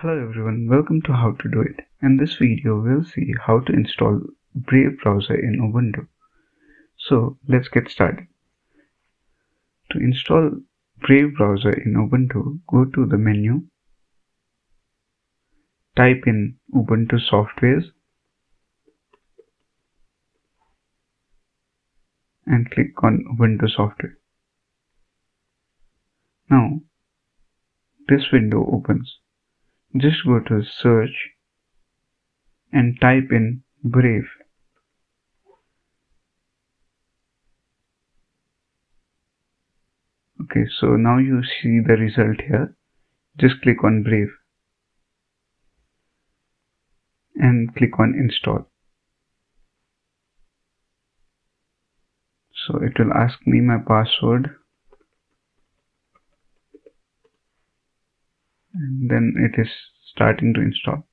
Hello everyone, welcome to How to Do It. In this video we'll see how to install Brave browser in Ubuntu. So let's get started. To install Brave browser in Ubuntu, go to the menu, type in Ubuntu softwares and click on Ubuntu software. Now this window opens. Just go to search and type in Brave. Okay, so now you see the result here. Just click on Brave and click on install. So it will ask me my password, and then it is starting to install.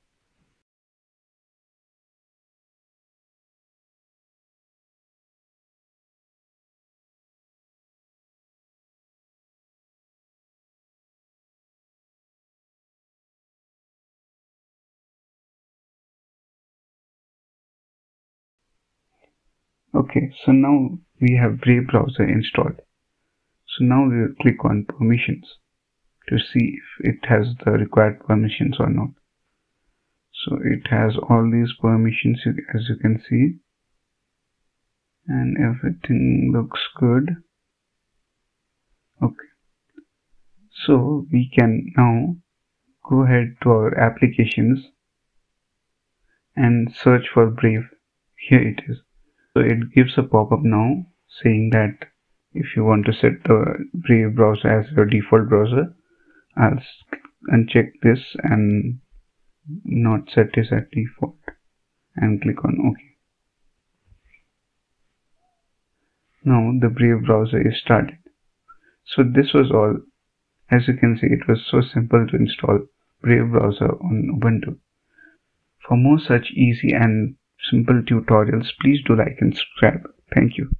Okay, so now we have Brave browser installed. So now we will click on permissions to see if it has the required permissions or not. So it has all these permissions as you can see, and everything looks good. Okay, so we can now go ahead to our applications and search for Brave. Here it is. So it gives a pop-up now saying that if you want to set the Brave browser as your default browser, I'll uncheck this and not set this at default and click on OK. Now the Brave browser is started. So this was all. As you can see, it was so simple to install Brave browser on Ubuntu. For more such easy and simple tutorials, please do like and subscribe. Thank you.